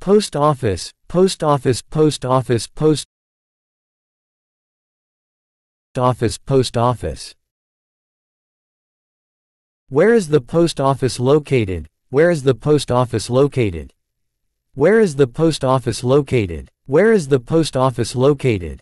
Post office, post office, post office, post office, post office. Where is the post office located? Where is the post office located? Where is the post office located? Where is the post office located?